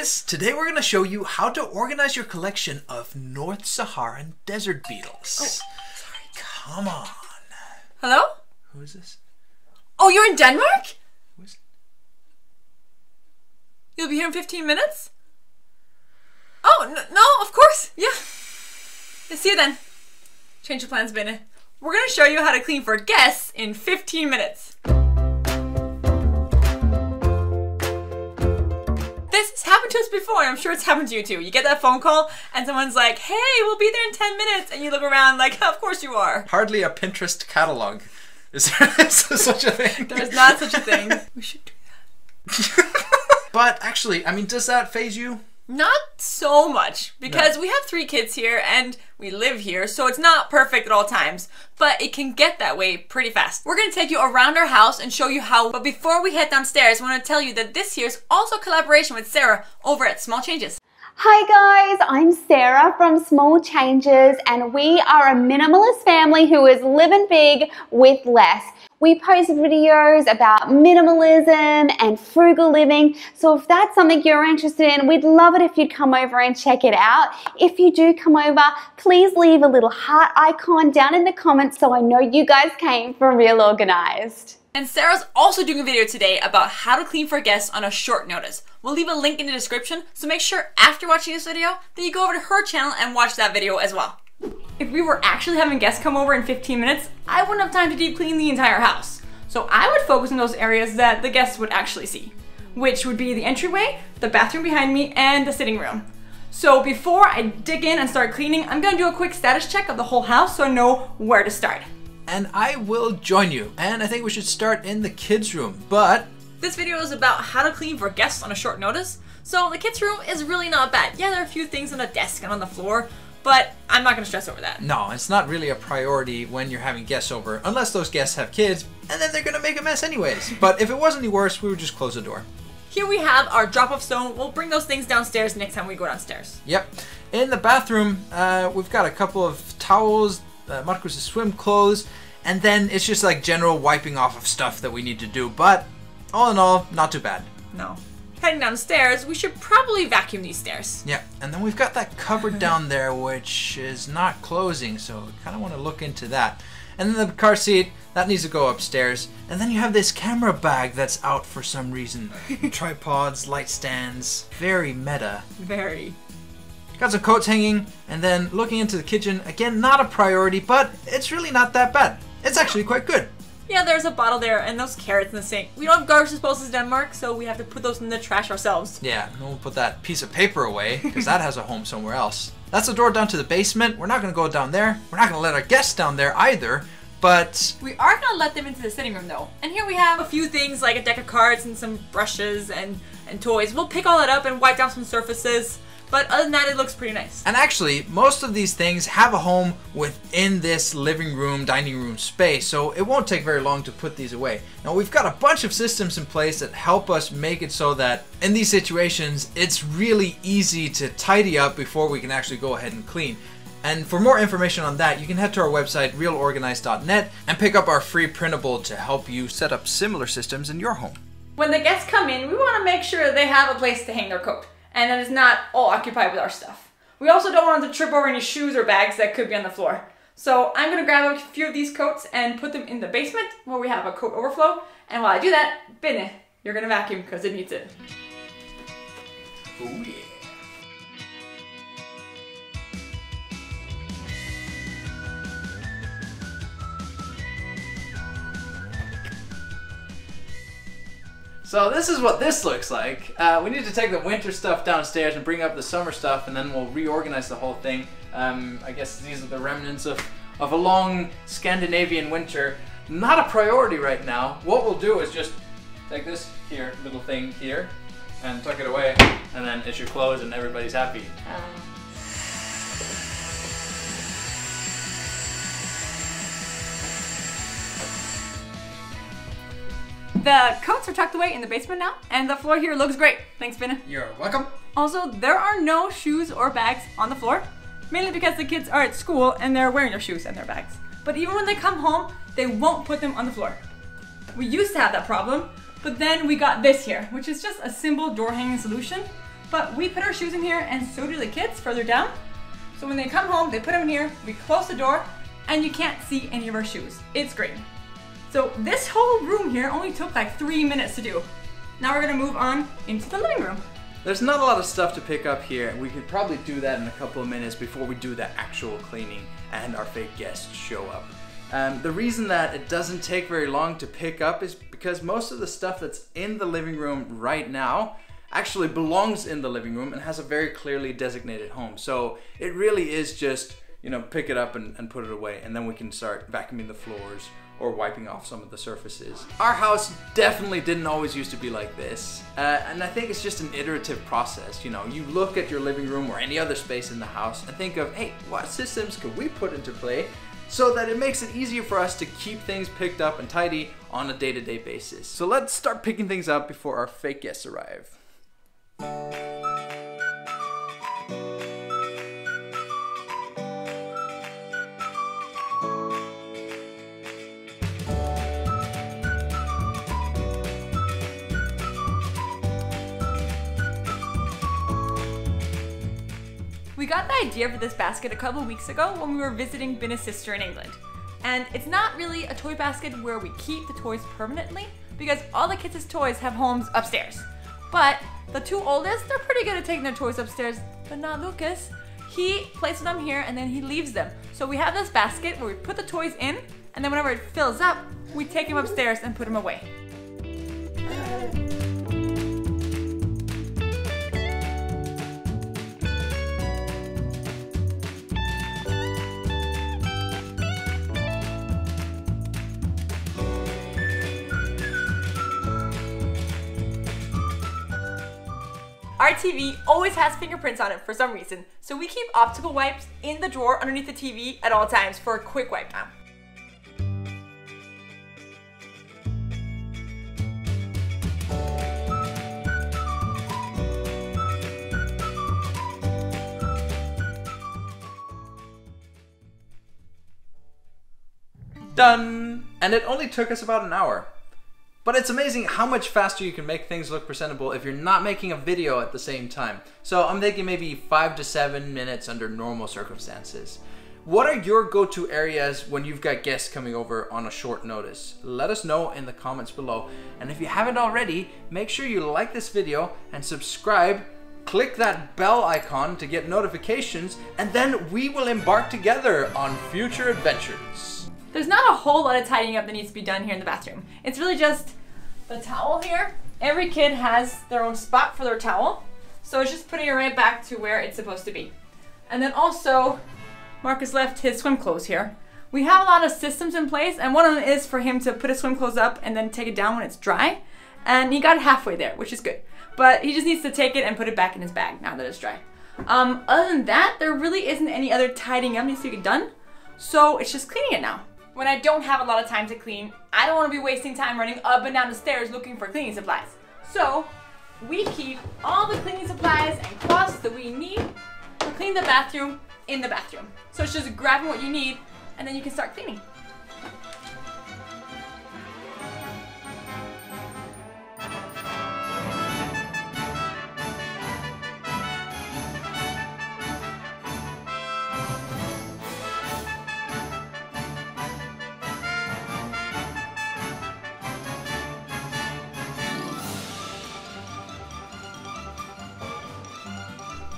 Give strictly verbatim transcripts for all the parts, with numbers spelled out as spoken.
guys! Today we're going to show you how to organize your collection of North Saharan desert beetles. Oh, sorry. Come on. Hello? Who is this? Oh, you're in Denmark? Who is it? You'll be here in fifteen minutes? Oh, no, no, of course. Yeah. Let's see you then. Change of plans, Binna. We're going to show you how to clean for guests in fifteen minutes. This has happened to us before, and I'm sure it's happened to you too. You get that phone call, and someone's like, hey, we'll be there in ten minutes, and you look around like, of course you are. Hardly a Pinterest catalog. Is there, is there such a thing? There's not such a thing. We should do that. But actually, I mean, does that phase you? Not so much, because no. We have three kids here and we live here, so it's not perfect at all times, but it can get that way pretty fast. We're gonna take you around our house and show you how, but before we head downstairs, I wanna tell you that this here's also a collaboration with Sarah over at Small Changes. Hi guys, I'm Sarah from Small Changes, and we are a minimalist family who is living big with less. We post videos about minimalism and frugal living, so if that's something you're interested in, we'd love it if you'd come over and check it out. If you do come over, please leave a little heart icon down in the comments so I know you guys came from Real Organized. And Sarah's also doing a video today about how to clean for guests on a short notice. We'll leave a link in the description, so make sure after watching this video that you go over to her channel and watch that video as well. If we were actually having guests come over in fifteen minutes, I wouldn't have time to deep clean the entire house. So I would focus on those areas that the guests would actually see, which would be the entryway, the bathroom behind me, and the sitting room. So before I dig in and start cleaning, I'm gonna do a quick status check of the whole house so I know where to start. And I will join you. And I think we should start in the kids' room, but... This video is about how to clean for guests on a short notice. So the kids' room is really not bad. Yeah, there are a few things on a desk and on the floor, but I'm not gonna stress over that. No, it's not really a priority when you're having guests over, unless those guests have kids, and then they're gonna make a mess anyways. But if it was any worse, we would just close the door. Here we have our drop-off zone. We'll bring those things downstairs next time we go downstairs. Yep. In the bathroom, uh, we've got a couple of towels, uh, Marcus' swim clothes, and then it's just like general wiping off of stuff that we need to do, but all in all, not too bad. No. Heading downstairs, we should probably vacuum these stairs. Yeah, and then we've got that cupboard down there which is not closing, so we kind of want to look into that. And then the car seat, that needs to go upstairs. And then you have this camera bag that's out for some reason. Tripods, light stands, very meta. Very. Got some coats hanging, and then looking into the kitchen, again, not a priority, but it's really not that bad. It's actually quite good. Yeah, there's a bottle there, and those carrots in the sink. We don't have garbage disposals in Denmark, so we have to put those in the trash ourselves. Yeah, and we'll put that piece of paper away, because that has a home somewhere else. That's the door down to the basement. We're not going to go down there. We're not going to let our guests down there either, but... We are going to let them into the sitting room, though. And here we have a few things, like a deck of cards and some brushes and, and toys. We'll pick all that up and wipe down some surfaces. But other than that, it looks pretty nice. And actually, most of these things have a home within this living room, dining room space, so it won't take very long to put these away. Now, we've got a bunch of systems in place that help us make it so that in these situations, it's really easy to tidy up before we can actually go ahead and clean. And for more information on that, you can head to our website, real organized dot net, and pick up our free printable to help you set up similar systems in your home. When the guests come in, we want to make sure they have a place to hang their coat, and that is not all occupied with our stuff. We also don't want them to trip over any shoes or bags that could be on the floor. So I'm gonna grab a few of these coats and put them in the basement where we have a coat overflow. And while I do that, Binna, you're gonna vacuum because it needs it. Ooh, yeah. So this is what this looks like. Uh, we need to take the winter stuff downstairs and bring up the summer stuff, and then we'll reorganize the whole thing. Um, I guess these are the remnants of, of a long Scandinavian winter. Not a priority right now. What we'll do is just take this here, little thing here, and tuck it away, and then it's your clothes and everybody's happy. Um. The coats are tucked away in the basement now, and the floor here looks great. Thanks, Binna. You're welcome. Also, there are no shoes or bags on the floor, mainly because the kids are at school and they're wearing their shoes and their bags. But even when they come home, they won't put them on the floor. We used to have that problem, but then we got this here, which is just a simple door hanging solution But we put our shoes in here, and so do the kids further down. So when they come home, they put them in here, we close the door, and you can't see any of our shoes. It's great. So this whole room here only took like three minutes to do. Now we're gonna move on into the living room. There's not a lot of stuff to pick up here. We could probably do that in a couple of minutes before we do the actual cleaning and our fake guests show up. Um, the reason that it doesn't take very long to pick up is because most of the stuff that's in the living room right now actually belongs in the living room and has a very clearly designated home. So it really is just, you know, pick it up and, and put it away, and then we can start vacuuming the floors or wiping off some of the surfaces. Our house definitely didn't always used to be like this, uh, and I think it's just an iterative process. You know, you look at your living room or any other space in the house and think of, hey, what systems could we put into play so that it makes it easier for us to keep things picked up and tidy on a day-to-day basis. So let's start picking things up before our fake guests arrive. We got the idea for this basket a couple weeks ago when we were visiting Binna's sister in England. And it's not really a toy basket where we keep the toys permanently, because all the kids' toys have homes upstairs. But the two oldest, they're pretty good at taking their toys upstairs, but not Lucas. He places them here and then he leaves them. So we have this basket where we put the toys in, and then whenever it fills up, we take them upstairs and put them away. Our T V always has fingerprints on it for some reason, so we keep optical wipes in the drawer underneath the T V at all times for a quick wipe down. Done! And it only took us about an hour. But it's amazing how much faster you can make things look presentable if you're not making a video at the same time. So I'm thinking maybe five to seven minutes under normal circumstances. What are your go-to areas when you've got guests coming over on a short notice? Let us know in the comments below. And if you haven't already, make sure you like this video and subscribe. Click that bell icon to get notifications, and then we will embark together on future adventures. There's not a whole lot of tidying up that needs to be done here in the bathroom. It's really just the towel here. Every kid has their own spot for their towel, so it's just putting it right back to where it's supposed to be. And then also, Marcus left his swim clothes here. We have a lot of systems in place, and one of them is for him to put his swim clothes up and then take it down when it's dry. And he got it halfway there, which is good. But he just needs to take it and put it back in his bag now that it's dry. Um, other than that, there really isn't any other tidying up needs to be done, so it's just cleaning it now. When I don't have a lot of time to clean, I don't want to be wasting time running up and down the stairs looking for cleaning supplies. So we keep all the cleaning supplies and cloths that we need to clean the bathroom in the bathroom. So it's just grabbing what you need, and then you can start cleaning.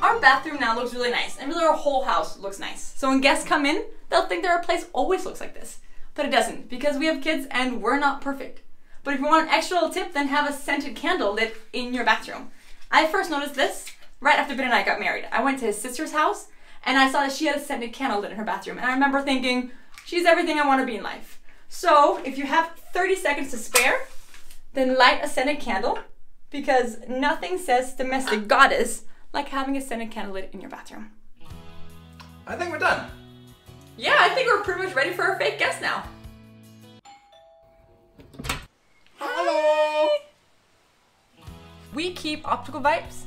Our bathroom now looks really nice, and really our whole house looks nice. So when guests come in, they'll think that our place always looks like this. But it doesn't, because we have kids and we're not perfect. But if you want an extra little tip, then have a scented candle lit in your bathroom. I first noticed this right after Ben and I got married. I went to his sister's house, and I saw that she had a scented candle lit in her bathroom. And I remember thinking, she's everything I want to be in life. So if you have thirty seconds to spare, then light a scented candle, because nothing says domestic goddess like having a scented candle lit in your bathroom. I think we're done. Yeah, I think we're pretty much ready for our fake guest now. Hello! We keep optical vibes.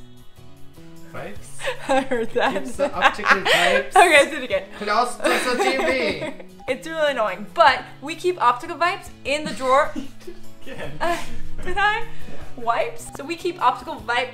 Vibes? I heard that. Keeps the optical vibes. Okay, let's do it again. Close to the T V. It's really annoying, but we keep optical vibes in the drawer. Again. Uh, did I? Yeah. Wipes? So we keep optical vibe.